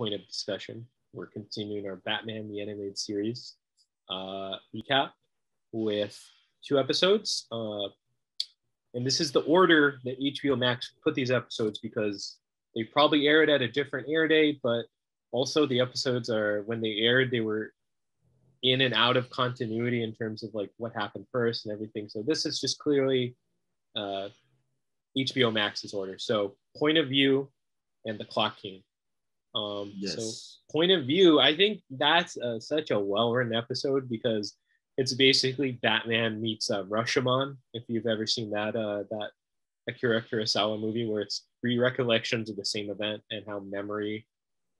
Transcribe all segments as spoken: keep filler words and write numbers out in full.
point of discussion. We're continuing our Batman the Animated Series uh, recap with two episodes. Uh, and this is the order that H B O Max put these episodes, because they probably aired at a different air date, but also the episodes are, when they aired, they were in and out of continuity in terms of like what happened first and everything. So this is just clearly uh, H B O Max's order. So Point of View and The Clock King. Um, yes. So Point of View, I think that's uh, such a well-written episode, because it's basically Batman meets uh, Rashomon. If you've ever seen that, uh, that Akira Kurosawa movie where it's three recollections of the same event and how memory,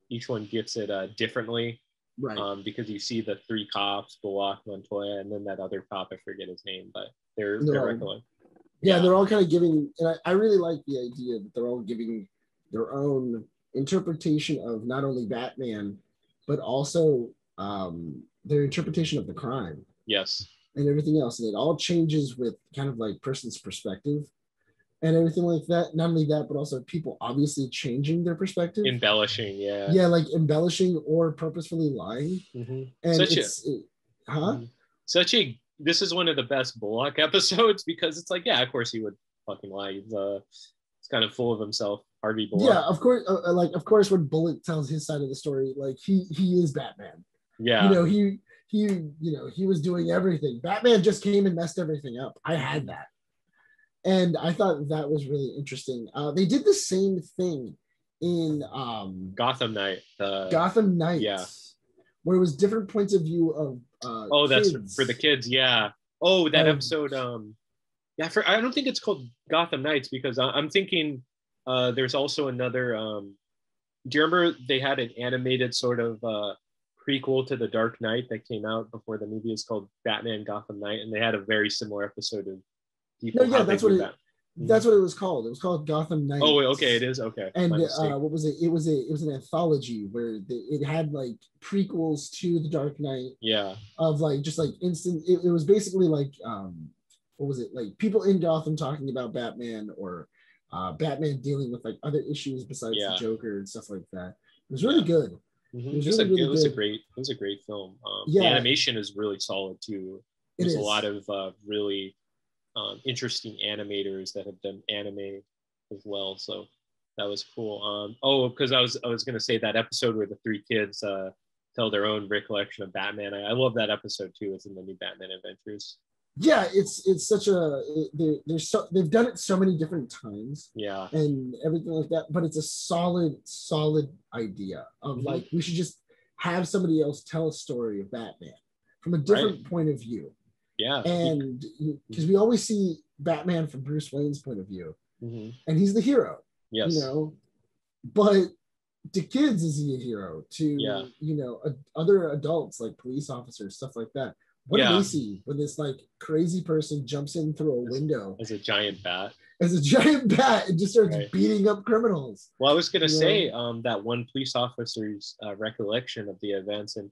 each one gets it uh, differently. Right. Um, because you see the three cops, Bullock, Montoya, and then that other cop, I forget his name, but they're, they're, they're all, recollecting. Yeah, yeah, they're all kind of giving, and I, I really like the idea that they're all giving their own interpretation of not only Batman, but also um, their interpretation of the crime. Yes. And everything else. And it all changes with kind of like person's perspective and everything like that. Not only that, but also people obviously changing their perspective. Embellishing, yeah. Yeah, like embellishing or purposefully lying. Mm-hmm. And Such it's, a... It, huh? Such a... This is one of the best Bullock episodes, because it's like, yeah, of course he would fucking lie. He's, uh, he's kind of full of himself. Harvey Bullock. Yeah, of course. Uh, like, of course, when Bullock tells his side of the story, like he he is Batman. Yeah. You know, he he you know he was doing everything. Batman just came and messed everything up. I had that, and I thought that was really interesting. Uh, they did the same thing in um, Gotham Knight. Uh, Gotham Knight. Yeah. Where it was different points of view of. Uh, oh, kids. That's for the kids. Yeah. Oh, that um, episode. Um. Yeah. For I don't think it's called Gotham Knights, because I, I'm thinking. Uh, there's also another, um, do you remember they had an animated sort of uh, prequel to The Dark Knight that came out before the movie? It's called Batman Gotham Knight, and they had a very similar episode of people. No, yeah, that's what, it, that. that's what it was called. It was called Gotham Knight. Oh, okay, it is? Okay. And uh, what was it? It was, a, it was an anthology where they, it had like prequels to The Dark Knight. Yeah. Of like, just like instant, it, it was basically like, um, what was it? Like people in Gotham talking about Batman, or Uh, Batman dealing with like other issues besides yeah. the Joker and stuff like that. It was really yeah. good. Mm-hmm. It was, really, a, really it was good. a great, it was a great film. Um, yeah. The animation is really solid too. There's a lot of uh, really um, interesting animators that have done anime as well. So that was cool. Um, oh, because I was I was gonna say that episode where the three kids uh, tell their own recollection of Batman. I, I love that episode too. It's in the new Batman Adventures. Yeah, it's it's such a it, there's so they've done it so many different times, yeah, and everything like that. But it's a solid, solid idea of mm-hmm. like we should just have somebody else tell a story of Batman from a different right. point of view. Yeah, and because we always see Batman from Bruce Wayne's point of view, mm-hmm. and he's the hero. Yes, you know, but to kids, is he a hero? To yeah. you know, a, other adults like police officers, stuff like that. What yeah. do they see when this like crazy person jumps in through a window as a giant bat? As a giant bat, and just starts right. beating up criminals. Well, I was gonna you say um, that one police officer's uh, recollection of the events and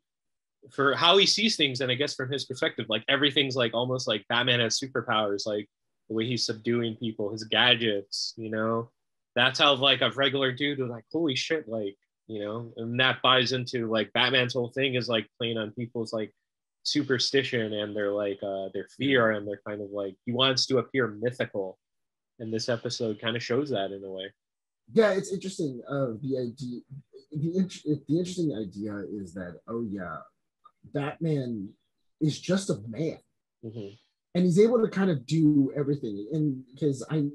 for how he sees things, and I guess from his perspective, like everything's like almost like Batman has superpowers, like the way he's subduing people, his gadgets. You know, that's how like a regular dude was like, holy shit, like you know, and that buys into like Batman's whole thing is like playing on people's like. Superstition and their like uh their fear, and they're kind of like he wants to appear mythical, and this episode kind of shows that in a way. Yeah, it's interesting. Uh the idea the, the interesting idea is that oh yeah Batman is just a man, mm-hmm. and he's able to kind of do everything. And because I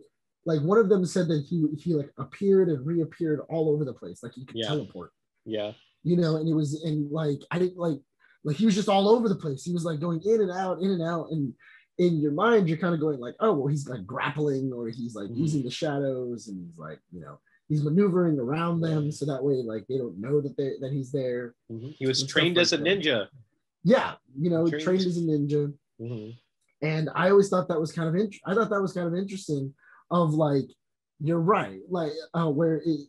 like one of them said that he he like appeared and reappeared all over the place, like he could yeah. teleport, yeah you know and it was and like I didn't like Like he was just all over the place. He was like going in and out, in and out. And in your mind, you're kind of going like, oh, well, he's like grappling, or he's like mm-hmm. using the shadows, and he's like, you know, he's maneuvering around them. So that way, like, they don't know that they that he's there. Mm-hmm. He was trained as like a that. ninja. Yeah. You know, trained, trained as a ninja. Mm-hmm. And I always thought that was kind of, int- I thought that was kind of interesting of like, you're right. Like uh, where it,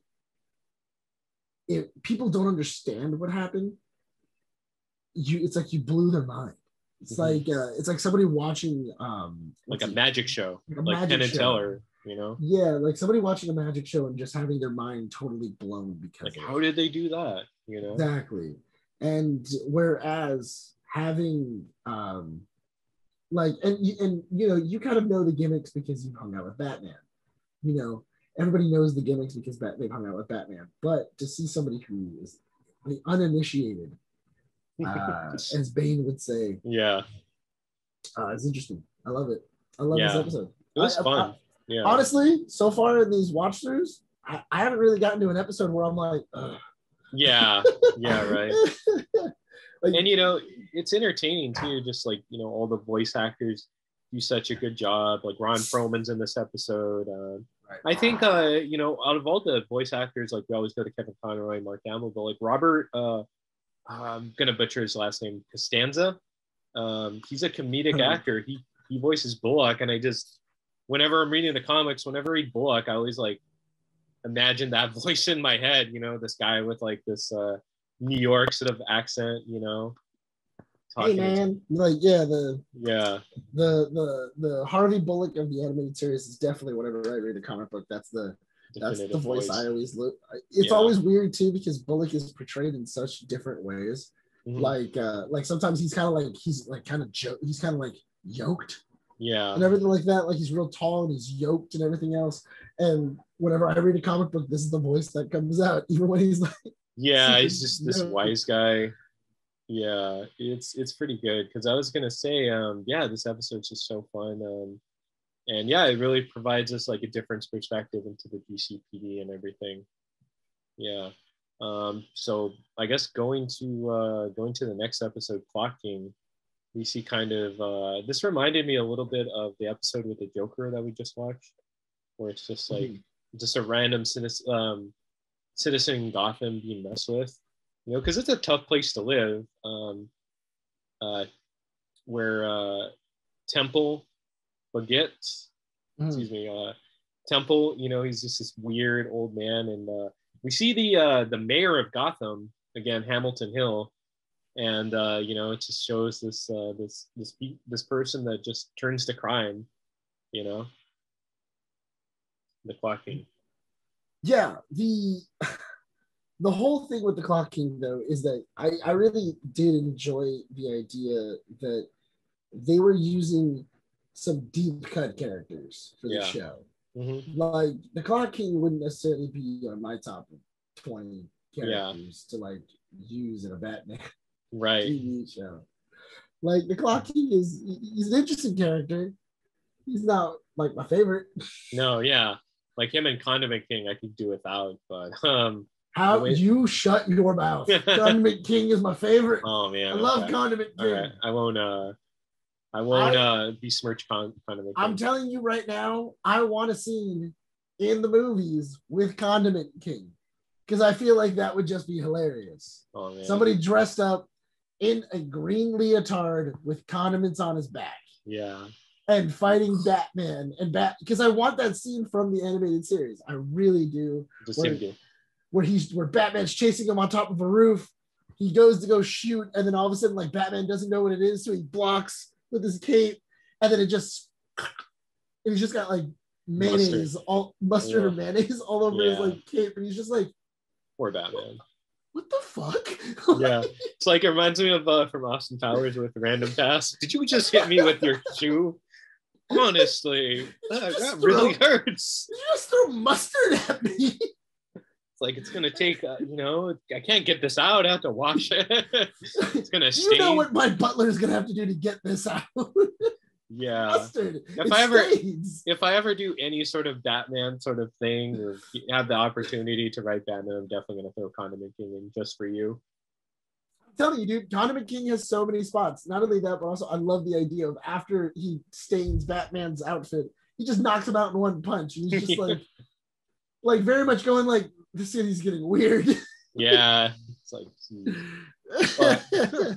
it, people don't understand what happened. You, it's like you blew their mind. It's mm-hmm. like uh, it's like somebody watching um, like a it? magic show, like, a like magic Penn and Teller. you know? Yeah, like somebody watching a magic show and just having their mind totally blown because, like, how did they do that? You know? Exactly. And whereas having um like and and you know, you kind of know the gimmicks because you hung out with Batman. You know, everybody knows the gimmicks because that they've hung out with Batman. But to see somebody who is the uninitiated, uh, as Bane would say, yeah, uh, it's interesting. I love it. I love yeah. this episode. It was I, fun. I, yeah. Honestly, so far in these watch-throughs, I, I haven't really gotten to an episode where I'm like, ugh. Yeah, yeah, right. Like, and you know, it's entertaining too. Just like, you know, all the voice actors do such a good job. Like Ron Perlman's in this episode. Uh, I think, uh, you know, out of all the voice actors, like we always go to Kevin Conroy and Mark Hamill, but like Robert, uh, I'm going to butcher his last name, Costanza. Um, he's a comedic actor. He he voices Bullock. And I just, whenever I'm reading the comics, whenever I read Bullock, I always like imagine that voice in my head, you know, this guy with like this uh, New York sort of accent, you know. Hey man, like yeah, the yeah the the the Harvey Bullock of the animated series is definitely, whenever I read a comic book, that's the that's Definitive the voice, voice I always look. It's yeah. always weird too because Bullock is portrayed in such different ways. Mm-hmm. Like uh, like sometimes he's kind of like he's like kind of jo- he's kind of like yoked, yeah, and everything like that. Like he's real tall and he's yoked and everything else. And whenever I read a comic book, this is the voice that comes out, even when he's like yeah, he's just this wise guy. Yeah, it's it's pretty good because I was gonna say um yeah this episode's just so fun, um and yeah it really provides us like a different perspective into the D C P D and everything. Yeah um so I guess going to uh going to the next episode, Clock King, we see kind of uh this reminded me a little bit of the episode with the Joker that we just watched, where it's just like mm-hmm. just a random citizen um citizen in Gotham being messed with. You know, because it's a tough place to live, um, uh, where uh, Temple Baguette, mm. excuse me, uh, Temple, you know, he's just this weird old man. And uh, we see the uh, the mayor of Gotham, again, Hamilton Hill. And, uh, you know, it just shows this, uh, this, this, this person that just turns to crime, you know, the Clock King. Yeah, the... The whole thing with the Clock King, though, is that I, I really did enjoy the idea that they were using some deep-cut characters for the yeah. show. Mm-hmm. Like, the Clock King wouldn't necessarily be on my top twenty characters yeah. to, like, use in a Batman right. T V show. Like, the Clock King is he's an interesting character. He's not, like, my favorite. No, yeah. Like, him and Condiment King, I could do without, but... um. How Wait. You shut your mouth. Condiment King is my favorite. Oh man. I love okay. Condiment King. Right. I won't uh I won't I, uh besmirch Con- Condiment King. I'm telling you right now, I want a scene in the movies with Condiment King. Because I feel like that would just be hilarious. Oh man. Somebody dressed up in a green leotard with condiments on his back. Yeah. And fighting Batman and Bat because I want that scene from the animated series. I really do. Just him do. Where he's where Batman's chasing him on top of a roof, he goes to go shoot, and then all of a sudden, like Batman doesn't know what it is, so he blocks with his cape, and then it just and he's just got like mayonnaise, mustard. all mustard yeah. or mayonnaise all over yeah. his like cape, and he's just like, poor Batman. What the fuck? Yeah, it's like it reminds me of uh, from Austin Powers with Random Task. Did you just hit me with your shoe? Honestly, that, that throw, really hurts. Did you just throw mustard at me? It's like, it's going to take, uh, you know, I can't get this out. I have to wash it. It's going to stain. You know what my butler is going to have to do to get this out? Yeah. Mustard. If it I ever, stains. If I ever do any sort of Batman sort of thing or have the opportunity to write Batman, I'm definitely going to throw Condiment King in just for you. I'm telling you, dude, Condiment King has so many spots. Not only that, but also I love the idea of after he stains Batman's outfit, he just knocks him out in one punch. And he's just like, like very much going like, the city's getting weird. Yeah, it's like, but,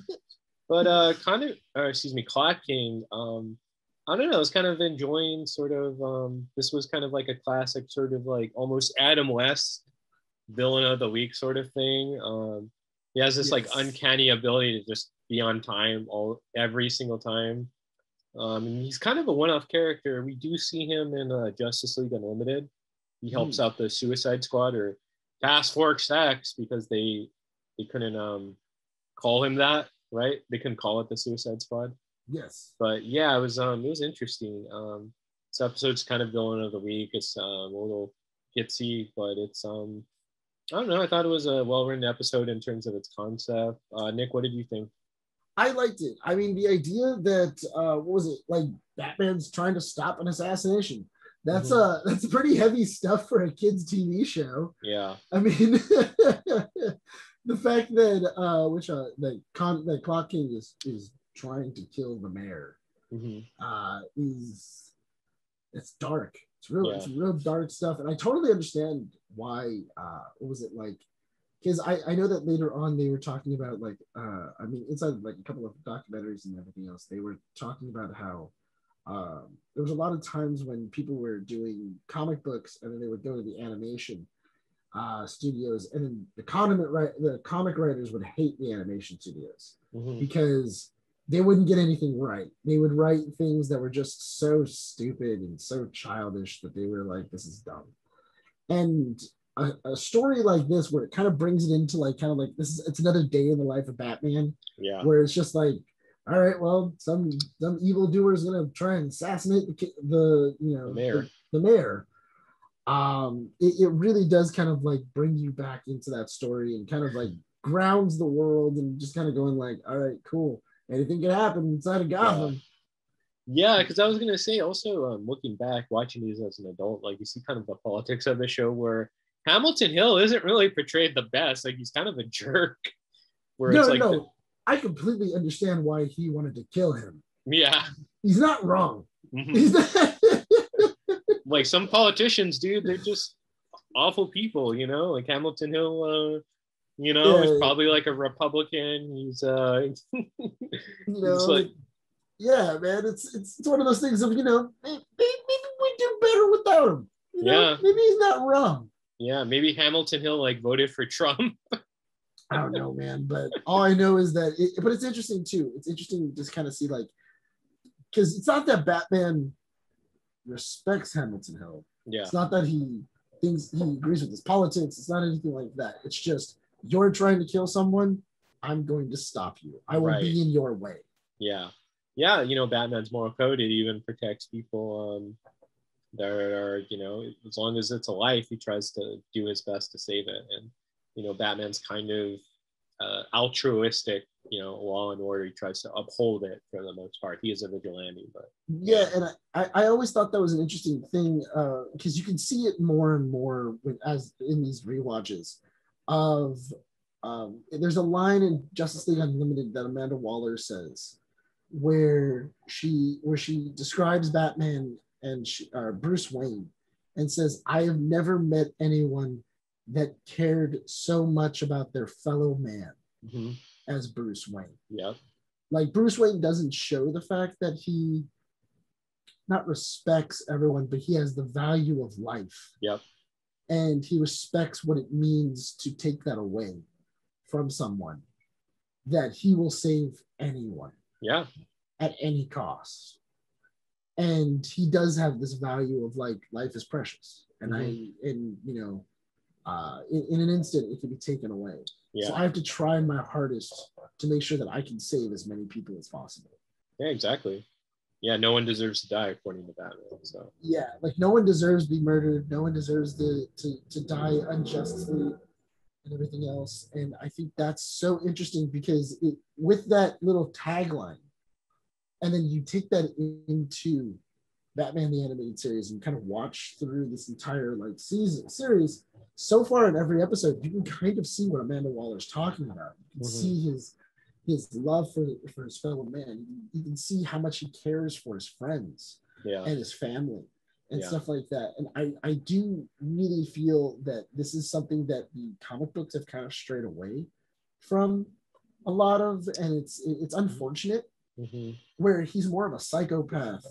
but uh, kind of, or excuse me, Clock King. Um, I don't know. I was kind of enjoying sort of. Um, this was kind of like a classic sort of like almost Adam West villain of the week sort of thing. Um, he has this yes. like uncanny ability to just be on time all every single time. Um, and he's kind of a one-off character. We do see him in uh, Justice League Unlimited. He helps mm. out the Suicide Squad or Task Force X because they they couldn't um, call him that, right? They couldn't call it the Suicide Squad. Yes. But yeah, it was um, it was interesting. Um, this episode's kind of villain of the week. It's um, a little gitsy, but it's um, I don't know. I thought it was a well-written episode in terms of its concept. Uh, Nick, what did you think? I liked it. I mean, the idea that, uh, what was it, like Batman's trying to stop an assassination. That's mm-hmm. a, that's pretty heavy stuff for a kid's T V show. Yeah. I mean, the fact that, uh, which, uh, that, Con- that Clock King is, is trying to kill the mayor mm-hmm. uh, is, it's dark. It's real, yeah. it's real dark stuff. And I totally understand why, uh, what was it like? Because I, I know that later on they were talking about like, uh, I mean, inside like a couple of documentaries and everything else, they were talking about how um, there was a lot of times when people were doing comic books and then they would go to the animation uh, studios and then the, condiment, right, the comic writers would hate the animation studios mm-hmm. because they wouldn't get anything right. They would write things that were just so stupid and so childish that they were like, this is dumb. And A, a story like this where it kind of brings it into like kind of like this is it's another day in the life of Batman yeah where it's just like all right well some some evildoer is gonna try and assassinate the, the you know the mayor, the, the mayor. um it, it really does kind of like bring you back into that story and kind of like grounds the world and just kind of going like all right cool anything can happen inside of Gotham yeah. Yeah, because I was gonna say also um, looking back watching these as an adult like you see kind of the politics of the show where Hamilton Hill isn't really portrayed the best. Like he's kind of a jerk. Where no, it's like no, the... I completely understand why he wanted to kill him. Yeah, he's not wrong. Mm-hmm. He's not... like some politicians, dude, they're just awful people. You know, like Hamilton Hill. Uh, you know, yeah. is probably like a Republican. He's, uh, you know, like... yeah, man. It's, it's it's one of those things of you know maybe we do better without him. You know? Yeah, maybe he's not wrong. Yeah, maybe Hamilton Hill like voted for Trump. I don't know, man. But all I know is that, it, but it's interesting too. It's interesting to just kind of see like, because it's not that Batman respects Hamilton Hill. Yeah. It's not that he thinks he agrees with his politics. It's not anything like that. It's just, you're trying to kill someone. I'm going to stop you. I will right. be in your way. Yeah. Yeah. You know, Batman's moral code, it even protects people. Um... There are, you know, as long as it's a life, he tries to do his best to save it. And, you know, Batman's kind of uh, altruistic, you know, law and order. He tries to uphold it for the most part. He is a vigilante, but. Yeah, yeah. and I, I always thought that was an interesting thing because uh, you can see it more and more with, as in these rewatches of, um, there's a line in Justice League Unlimited that Amanda Waller says where she, where she describes Batman and she, uh, Bruce Wayne and says, I have never met anyone that cared so much about their fellow man mm-hmm. as Bruce Wayne. Yeah. Like Bruce Wayne doesn't show the fact that he not respects everyone, but he has the value of life. Yep. And he respects what it means to take that away from someone, that he will save anyone. Yeah. At any cost. And he does have this value of like life is precious, and mm-hmm. I and you know, uh, in, in an instant it can be taken away. Yeah. So I have to try my hardest to make sure that I can save as many people as possible. Yeah, exactly. Yeah, no one deserves to die according to Batman. So yeah, like no one deserves to be murdered. No one deserves to to to die unjustly and everything else. And I think that's so interesting because it, with that little tagline. And then you take that into Batman the Animated Series and kind of watch through this entire like season series. So far in every episode, you can kind of see what Amanda Waller's talking about. You can mm-hmm. see his his love for, for his fellow man. You can see how much he cares for his friends yeah. and his family and yeah. stuff like that. And I, I do really feel that this is something that the comic books have kind of strayed away from a lot of, and it's it's unfortunate. Mm-hmm. Where he's more of a psychopath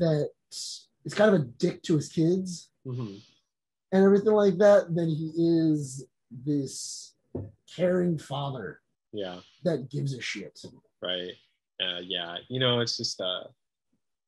that is kind of a dick to his kids mm-hmm. and everything like that than he is this caring father yeah that gives a shit. Right. uh, yeah, you know, it's just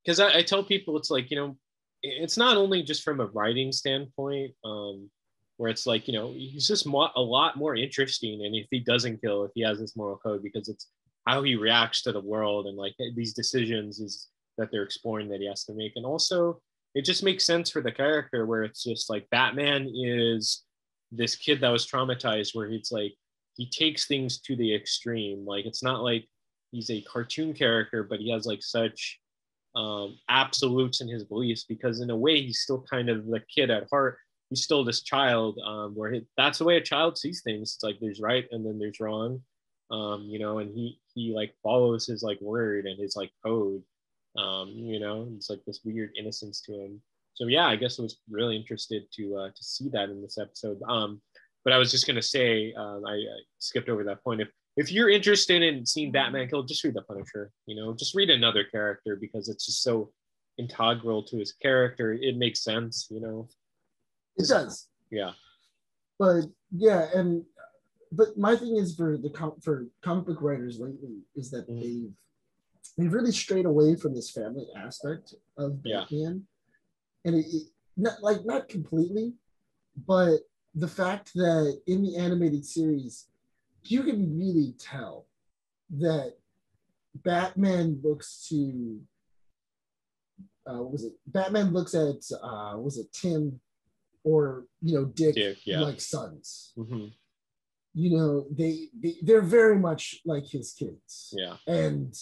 because uh, I, I tell people it's like, you know, it's not only just from a writing standpoint, um, where it's like, you know, he's just mo- a lot more interesting. And if he doesn't kill, if he has this moral code, because it's how he reacts to the world and like these decisions is that they're exploring that he has to make. And also it just makes sense for the character where it's just like Batman is this kid that was traumatized, where he's like, he takes things to the extreme. Like, it's not like he's a cartoon character, but he has like such um, absolutes in his beliefs, because in a way he's still kind of the kid at heart. He's still this child, um, where he, that's the way a child sees things. It's like there's right and then there's wrong, um, you know, and he, he like follows his like word and his like code, um, you know, it's like this weird innocence to him. So yeah, I guess I was really interested to uh, to see that in this episode. Um, but I was just gonna say, uh, I, I skipped over that point. If if you're interested in seeing Batman kill, just read The Punisher, you know, just read another character, because it's just so integral to his character. It makes sense, you know. It does. Yeah. But yeah, and but my thing is for the com- for comic book writers lately is that mm-hmm. they've they've really strayed away from this family aspect of Batman, yeah. and it, it not like not completely, but the fact that in the animated series, you can really tell that Batman looks to uh, was it Batman looks at uh, was it Tim. Or, you know, Dick, Dick yeah. like sons. Mm-hmm. You know, they, they, they're very much like his kids. Yeah. And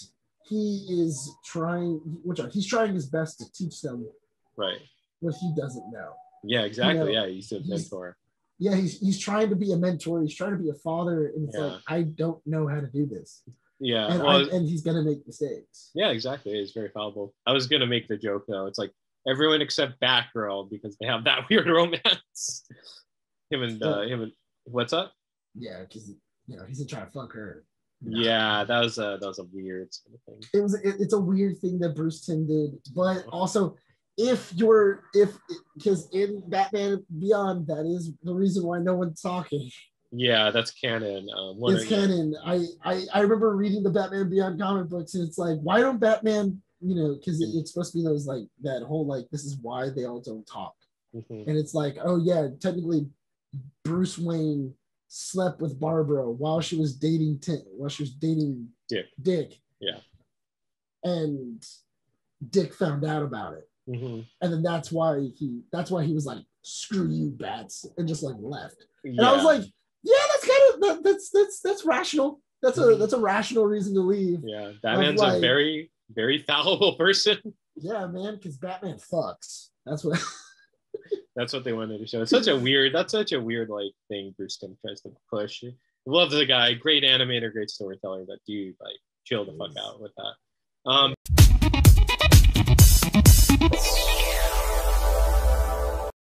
he is trying, which are, he's trying his best to teach them right. what he doesn't know. Yeah, exactly. You know, yeah, he's a mentor. He's, yeah, he's, he's trying to be a mentor. He's trying to be a father. And it's yeah. like, I don't know how to do this. Yeah. And, well, I, and he's going to make mistakes. Yeah, exactly. It's very fallible. I was going to make the joke, though. It's like, everyone except Batgirl, because they have that weird romance. him and uh, him and what's up? Yeah, because you know he's been trying to fuck her. No. Yeah, that was a that was a weird sort of thing. It was it, it's a weird thing that Bruce Timm did, but also if you're if because in Batman Beyond that is the reason why no one's talking. Yeah, that's canon. Um, it's you... canon. I, I I remember reading the Batman Beyond comic books, and it's like, why don't Batman? You know, because it, it's supposed to be those like that whole like this is why they all don't talk, mm-hmm. and it's like, oh yeah, technically Bruce Wayne slept with Barbara while she was dating Tim, while she was dating Dick. Dick, yeah, and Dick found out about it, mm-hmm. and then that's why he that's why he was like, screw you, bats, and just like left. Yeah. And I was like, yeah, that's kind of that, that's that's that's rational. That's mm-hmm. a that's a rational reason to leave. Yeah, that ends like, a very. Very fallible person. Yeah, man, because Batman fucks. That's what. That's what they wanted to show. It's such a weird. That's such a weird like thing Bruce Timm tries to push. Love the guy, great animator, great storyteller, but dude, like, chill the fuck out with that. Um.